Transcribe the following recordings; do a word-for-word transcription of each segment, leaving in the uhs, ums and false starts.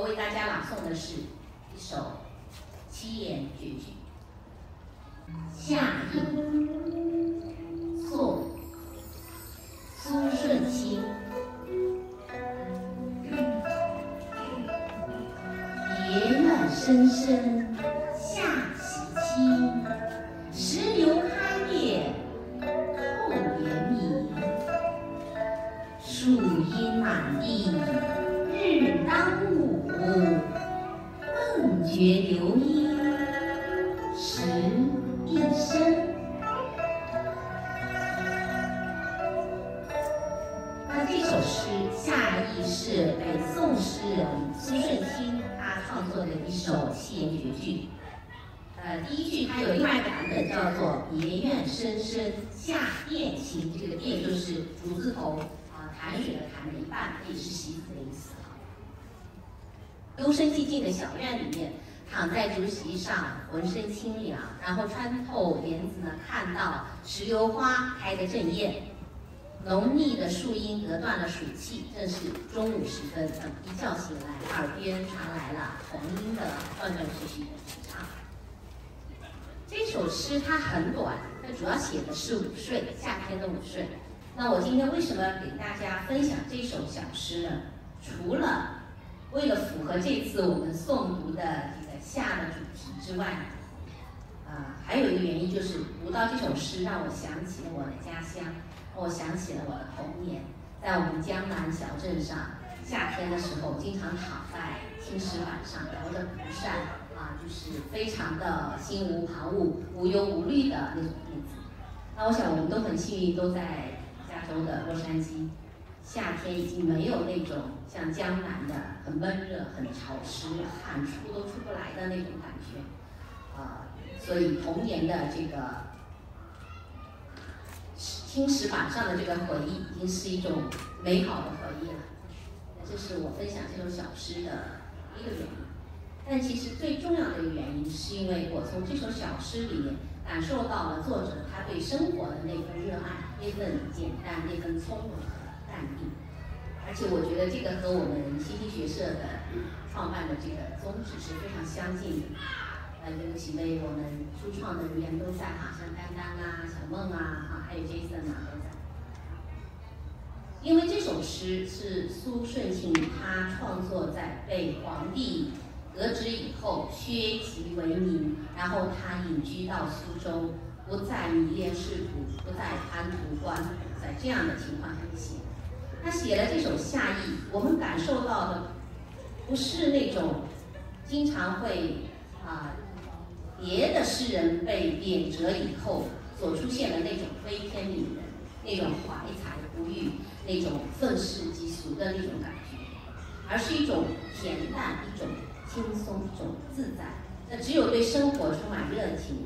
我为大家朗诵的是一首七言绝句：夏意，作苏舜钦。野暖深深夏喜清，石榴开裂后园迷。树阴满地日当午，梦觉流莺时一声。那这首诗夏意是北宋诗人苏舜钦他创作的一首七言绝句。呃，第一句它有另外一个版本叫做“野苑深深夏殿晴”，这个“殿”就是竹字头啊，潭水的“潭”的一半，也是洗子的意思。幽深寂静的小院里面，躺在竹席上，浑身清凉。然后穿透帘子呢，看到石榴花开得正艳，浓密的树荫隔断了暑气。正是中午时分，等一觉醒来，耳边传来了童音的断断续续的吟唱。这首诗它很短，它主要写的是午睡，夏天的午睡。那我今天为什么给大家分享这首小诗呢？除了为了符合这次我们诵读的这个夏的主题之外，啊、呃，还有一个原因就是读到这首诗，让我想起了我的家乡，我想起了我的童年。在我们江南小镇上，夏天的时候经常躺在青石板上，摇着蒲扇，啊，就是非常的心无旁骛、无忧无虑的那种日子。那我想我们都很幸运，都在加州的洛杉矶。夏天已经没有那种像江南的很闷热、很潮湿、汗出都出不来的那种感觉，啊、呃，所以童年的这个青石板上的这个回忆，已经是一种美好的回忆了。这是我分享这首小诗的一个原因，但其实最重要的一个原因，是因为我从这首小诗里面感受到了作者他对生活的那份热爱、那份简单、那份从容。而且我觉得这个和我们新兴学社的创办的这个宗旨是非常相近的。呃，有几位我们初创的人员都在哈，像丹丹啊、小梦啊，还有 Jason 啊都在。因为这首诗是苏舜钦他创作在被皇帝革职以后削籍为民，然后他隐居到苏州，不再迷恋仕途，不再贪图官府，在这样的情况下写。他写了这首夏意，我们感受到的不是那种经常会啊、呃、别的诗人被贬谪以后所出现的那种悲天悯人、那种怀才不遇、那种愤世嫉俗的那种感觉，而是一种恬淡、一种轻松、一种自在。那只有对生活充满热情，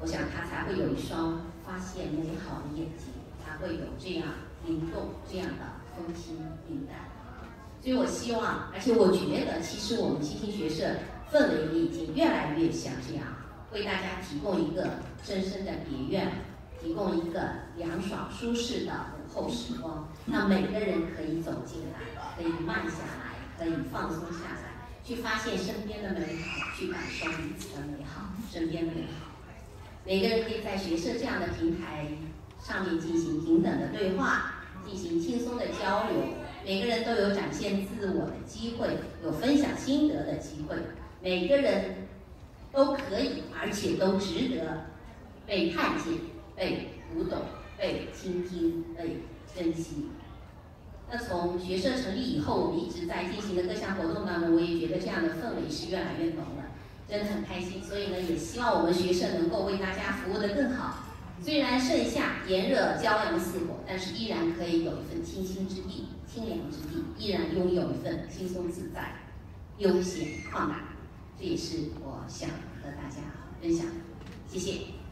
我想他才会有一双发现美好的眼睛，才会有这样灵动这样的风轻云淡。所以我希望，而且我觉得，其实我们新兴学社氛围也已经越来越像这样，为大家提供一个深深的别院，提供一个凉爽舒适的午后时光，让每个人可以走进来，可以慢下来，可以放松下来，去发现身边的美好，去感受彼此的美好，身边的美好。每个人可以在学社这样的平台上面进行平等的对话，进行轻松的交流，每个人都有展现自我的机会，有分享心得的机会，每个人都可以，而且都值得被看见、被读懂、被倾听、被珍惜。那从学社成立以后，我们一直在进行的各项活动当中，我也觉得这样的氛围是越来越浓了，真的很开心。所以呢，也希望我们学社能够为大家服务得更好。虽然盛夏炎热骄阳似火，但是依然可以有一份清新之地、清凉之地，依然拥有一份轻松自在、悠闲旷达。这也是我想和大家分享的，谢谢。